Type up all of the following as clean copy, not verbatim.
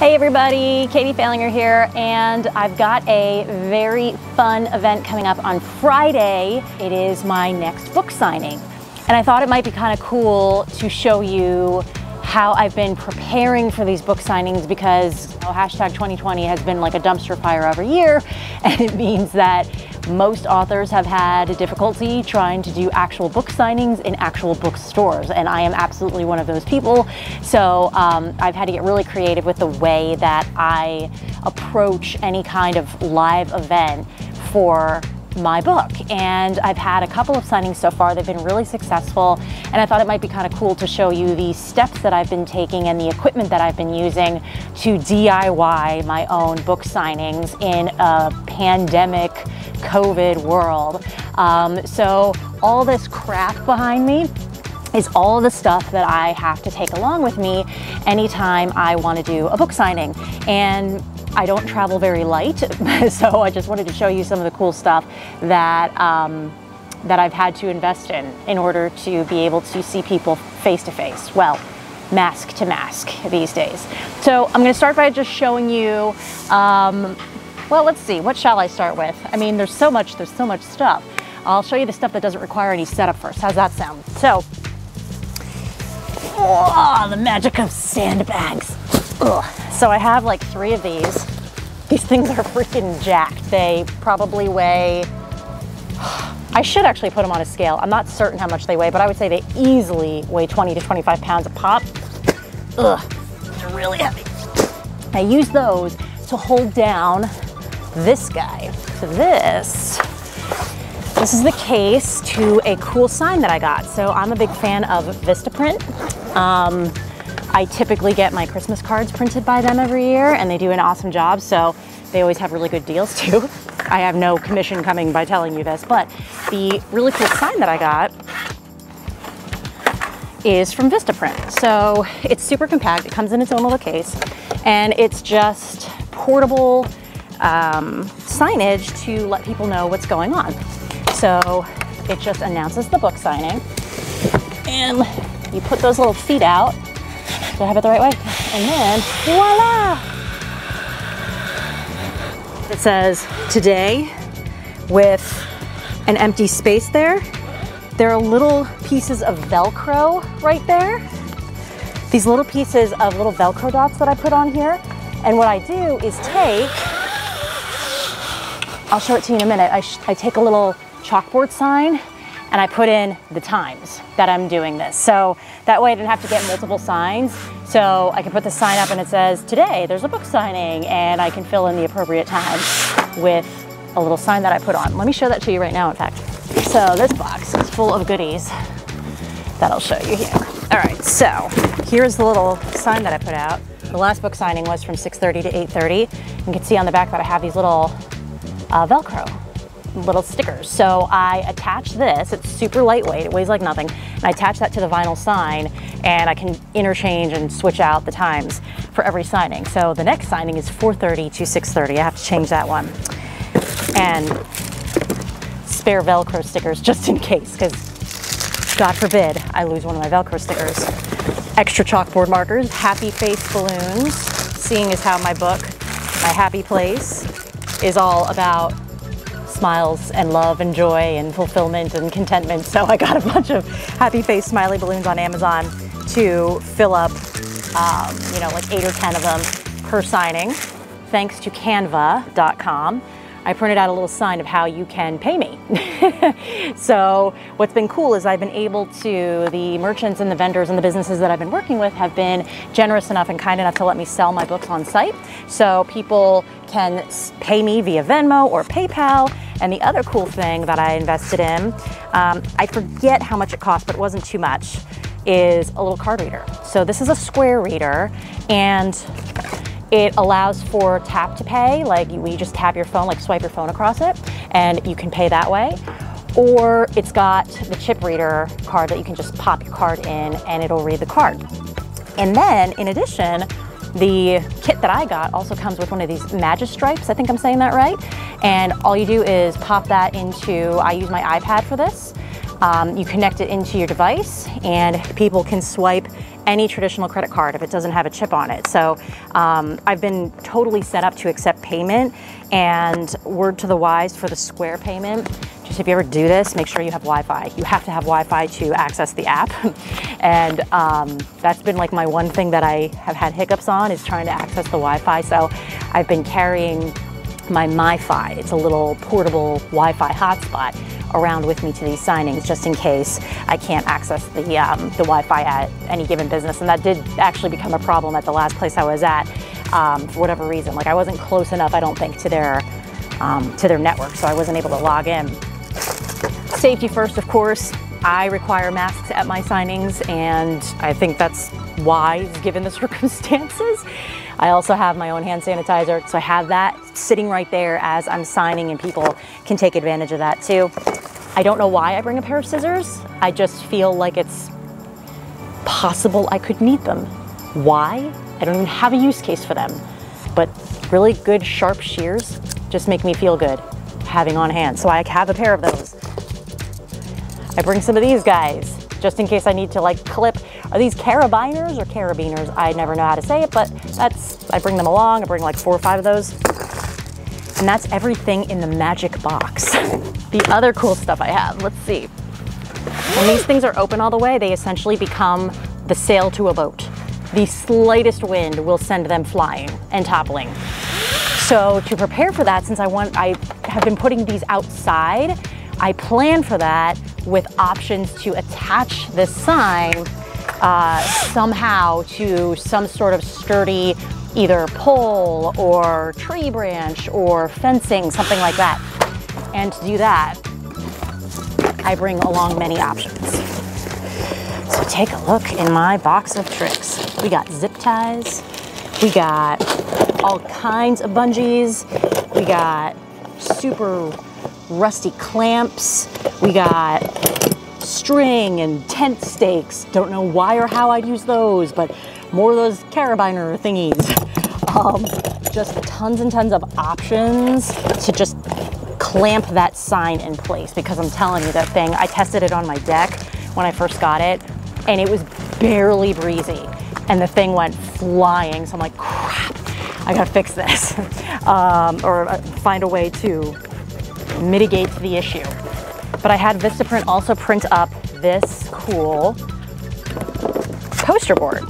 Hey everybody, Katie Fehlinger here, and I've got a very fun event coming up on Friday. It is my next book signing, and I thought it might be kind of cool to show you how I've been preparing for these book signings because hashtag 2020 has been like a dumpster fire every year, and it means that most authors have had difficulty trying to do actual book signings in actual bookstores, and I am absolutely one of those people. So I've had to get really creative with the way that I approach any kind of live event for my book, and I've had a couple of signings so far. They've been really successful, and I thought it might be kind of cool to show you the steps that I've been taking and the equipment that I've been using to DIY my own book signings in a pandemic COVID world. So all this crap behind me is all the stuff that I have to take along with me anytime I want to do a book signing, and I don't travel very light, so I just wanted to show you some of the cool stuff that I've had to invest in order to be able to see people face to face. Well, mask to mask these days. So I'm gonna start by just showing you, well, let's see, what shall I start with? I mean, there's so much stuff. I'll show you the stuff that doesn't require any setup first. How's that sound? So, oh, the magic of sandbags. Ugh. So I have like three of these. These things are freaking jacked. They probably weigh, I should actually put them on a scale. I'm not certain how much they weigh, but I would say they easily weigh 20 to 25 pounds a pop. Ugh, they're really heavy. I use those to hold down this guy. So this is the case to a cool sign that I got. So I'm a big fan of VistaPrint. I typically get my Christmas cards printed by them every year, and they do an awesome job, so they always have really good deals too. I have no commission coming by telling you this, but the really cool sign that I got is from VistaPrint. So it's super compact, it comes in its own little case, and it's just portable signage to let people know what's going on. So it just announces the book signing, and you put those little feet out. Do I have it the right way? And then, voila! It says, today, with an empty space there, there are little pieces of Velcro right there. These little pieces of little Velcro dots that I put on here. And what I do is take, I'll show it to you in a minute, I take a little chalkboard sign and I put in the times that I'm doing this. So that way I didn't have to get multiple signs. So I can put the sign up and it says, today there's a book signing, and I can fill in the appropriate time with a little sign that I put on. Let me show that to you right now, in fact. So this box is full of goodies that I'll show you here. All right, so here's the little sign that I put out. The last book signing was from 6:30 to 8:30. You can see on the back that I have these little Velcro little stickers. So I attach this, it's super lightweight, it weighs like nothing, and I attach that to the vinyl sign, and I can interchange and switch out the times for every signing. So the next signing is 4:30 to 6:30. I have to change that one. And spare Velcro stickers just in case, because God forbid I lose one of my Velcro stickers. Extra chalkboard markers, happy face balloons, seeing as how my book, My Happy Place, is all about smiles and love and joy and fulfillment and contentment. So I got a bunch of happy face smiley balloons on Amazon to fill up, you know, like 8 or 10 of them per signing. Thanks to Canva.com, I printed out a little sign of how you can pay me. So what's been cool is I've been able to, the merchants and the vendors and the businesses that I've been working with have been generous enough and kind enough to let me sell my books on site. So people can pay me via Venmo or PayPal. And the other cool thing that I invested in, I forget how much it cost, but it wasn't too much, is a little card reader. So this is a Square reader, and it allows for tap to pay, like you just tap your phone, like swipe your phone across it, and you can pay that way. Or it's got the chip reader card that you can just pop your card in and it'll read the card. And then in addition, the kit that I got also comes with one of these Magistripes, I think I'm saying that right. And all you do is pop that into, I use my iPad for this, You connect it into your device and people can swipe any traditional credit card if it doesn't have a chip on it. So I've been totally set up to accept payment, and word to the wise for the Square payment, just if you ever do this, make sure you have Wi-Fi. You have to have Wi-Fi to access the app. And that's been like my one thing that I have had hiccups on, is trying to access the Wi-Fi. So I've been carrying my MiFi. It's a little portable Wi-Fi hotspot around with me to these signings, just in case I can't access the Wi-Fi at any given business. And that did actually become a problem at the last place I was at, for whatever reason. Like, I wasn't close enough, I don't think, to their network, so I wasn't able to log in. Safety first, of course. I require masks at my signings, and I think that's wise given the circumstances. I also have my own hand sanitizer, so I have that sitting right there as I'm signing, and people can take advantage of that too. I don't know why I bring a pair of scissors. I just feel like it's possible I could need them. Why? I don't even have a use case for them, but really good sharp shears just make me feel good having on hand, so I have a pair of those. I bring some of these guys just in case I need to like clip. Are these carabiners or carabiners? I never know how to say it, but that's, I bring them along. I bring like 4 or 5 of those. And that's everything in the magic box. The other cool stuff I have, let's see. When these things are open all the way, they essentially become the sail to a boat. The slightest wind will send them flying and toppling. So to prepare for that, since I have been putting these outside, I plan for that with options to attach this sign somehow to some sort of sturdy either pole or tree branch or fencing, something like that. And to do that, I bring along many options. So take a look in my box of tricks. We got zip ties, we got all kinds of bungees, we got super rusty clamps, we got string and tent stakes. Don't know why or how I'd use those, but more of those carabiner thingies. Just tons and tons of options to just clamp that sign in place, because I'm telling you, that thing, I tested it on my deck when I first got it, and it was barely breezy, and the thing went flying. So I'm like, crap, I gotta fix this, or find a way to mitigate the issue. But I had VistaPrint also print up this cool poster board.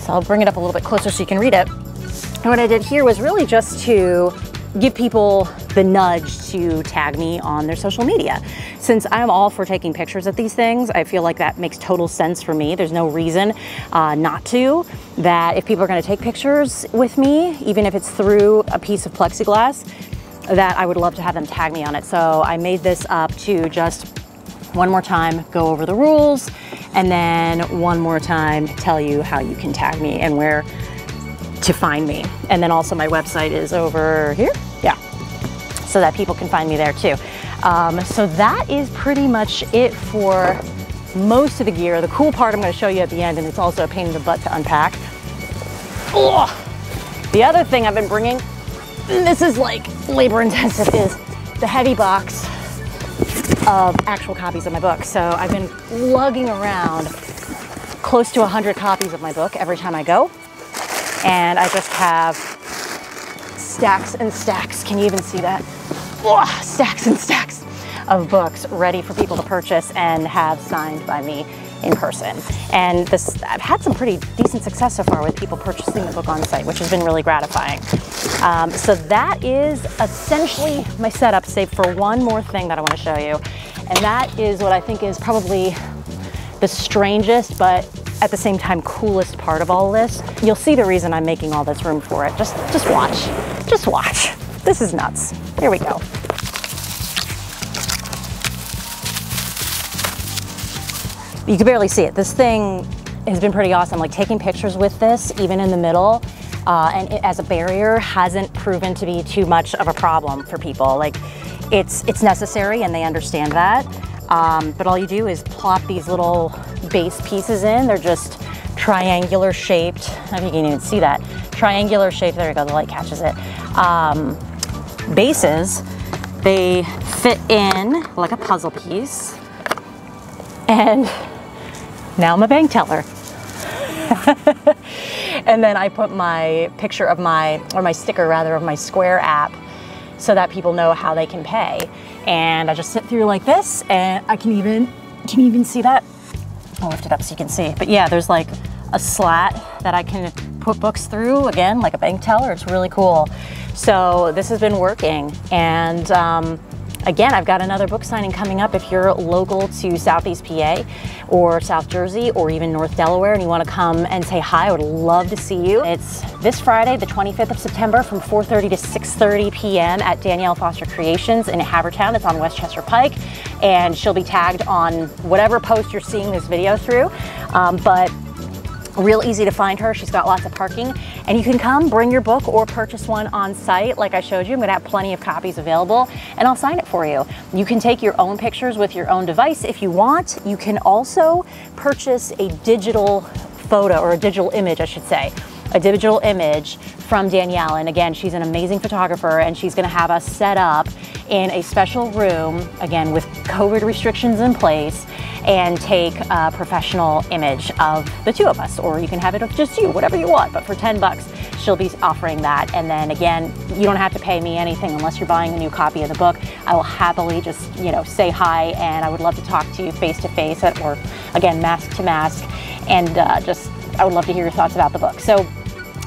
So I'll bring it up a little bit closer so you can read it. And what I did here was really just to give people the nudge to tag me on their social media. Since I'm all for taking pictures of these things, I feel like that makes total sense for me. There's no reason not to. That if people are gonna take pictures with me, even if it's through a piece of plexiglass, that I would love to have them tag me on it. So I made this up to just one more time go over the rules, and then one more time tell you how you can tag me and where to find me. And then also my website is over here. Yeah, so that people can find me there too. So that is pretty much it for most of the gear. The cool part I'm gonna show you at the end, and it's also a pain in the butt to unpack. Ugh. The other thing I've been bringing, this is like labor intensive, is the heavy box of actual copies of my book. So I've been lugging around close to 100 copies of my book every time I go. And I just have stacks and stacks. Can you even see that? Oh, stacks and stacks of books ready for people to purchase and have signed by me in person. And this, I've had some pretty decent success so far with people purchasing the book on site, which has been really gratifying. So that is essentially my setup, save for one more thing that I want to show you. And that is what I think is probably the strangest, but at the same time coolest part of all this. You'll see the reason I'm making all this room for it. Just watch. Just watch. This is nuts. Here we go. You can barely see it. This thing has been pretty awesome. Like, taking pictures with this, even in the middle, and it, as a barrier, hasn't proven to be too much of a problem for people. Like, it's necessary and they understand that. But all you do is plop these little base pieces in. They're just triangular shaped. I don't think you can even see that. Triangular shaped, there you go, the light catches it. Bases, they fit in like a puzzle piece. and now I'm a bank teller. And then I put my picture of my sticker rather, of my Square app so that people know how they can pay. And I just sit through like this, and I can you even see that? I'll lift it up so you can see. But yeah, there's like a slat that I can put books through, again, like a bank teller. It's really cool. So this has been working. And again, I've got another book signing coming up. If you're local to Southeast PA or South Jersey or even North Delaware and you want to come and say hi, I would love to see you. It's this Friday, the 25th of September from 4:30 to 6:30 p.m. at Danielle Foster Creations in Havertown. It's on West Chester Pike, and she'll be tagged on whatever post you're seeing this video through. But real easy to find her. She's got lots of parking, and you can come, bring your book, or purchase one on site. Like I showed you, I'm gonna have plenty of copies available, and I'll sign it for you. You can take your own pictures with your own device if you want. You can also purchase a digital photo, or a digital image, I should say. A digital image from Danielle, and again, she's an amazing photographer, and she's gonna have us set up in a special room, again, with COVID restrictions in place, and take a professional image of the two of us, or you can have it of just you, whatever you want, but for $10, she'll be offering that. And then again, you don't have to pay me anything unless you're buying a new copy of the book. I will happily just, you know, say hi, and I would love to talk to you face to face, or again, mask to mask, and I would love to hear your thoughts about the book. So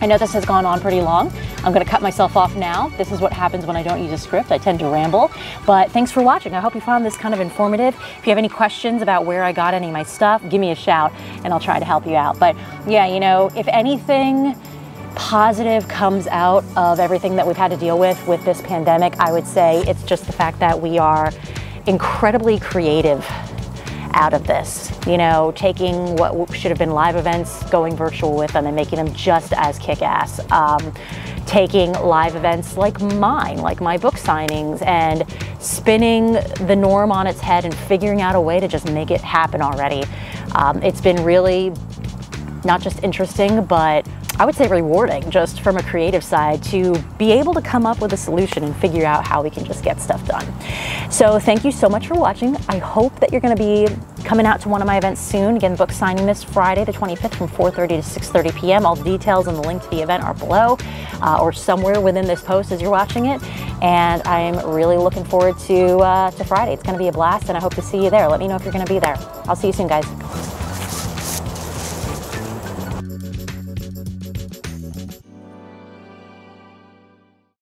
I know this has gone on pretty long. I'm gonna cut myself off now. This is what happens when I don't use a script. I tend to ramble, but thanks for watching. I hope you found this kind of informative. If you have any questions about where I got any of my stuff, give me a shout and I'll try to help you out. But yeah, you know, if anything positive comes out of everything that we've had to deal with this pandemic, I would say it's just the fact that we are incredibly creative out of this, you know, taking what should have been live events, going virtual with them and making them just as kick-ass. Taking live events like mine, like my book signings, and spinning the norm on its head and figuring out a way to just make it happen already. It's been really not just interesting, but I would say rewarding, just from a creative side, to be able to come up with a solution and figure out how we can just get stuff done. So thank you so much for watching. I hope that you're gonna be coming out to one of my events soon. Again, book signing this Friday, the 25th from 4:30 to 6:30 p.m. All details and the link to the event are below or somewhere within this post as you're watching it. And I'm really looking forward to Friday. It's gonna be a blast, and I hope to see you there. Let me know if you're gonna be there. I'll see you soon, guys.